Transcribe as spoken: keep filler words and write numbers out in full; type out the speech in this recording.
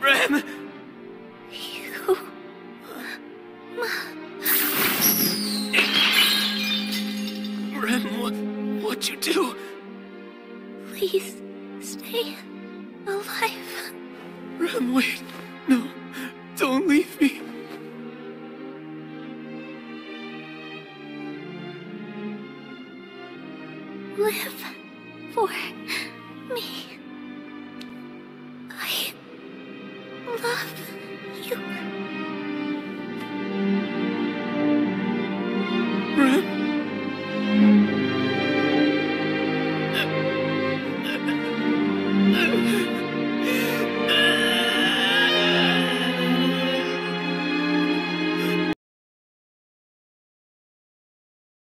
Rem! You... Rem, what... what'd you do? Please... stay... alive. Rem, wait... no... don't leave me. Live... for... me.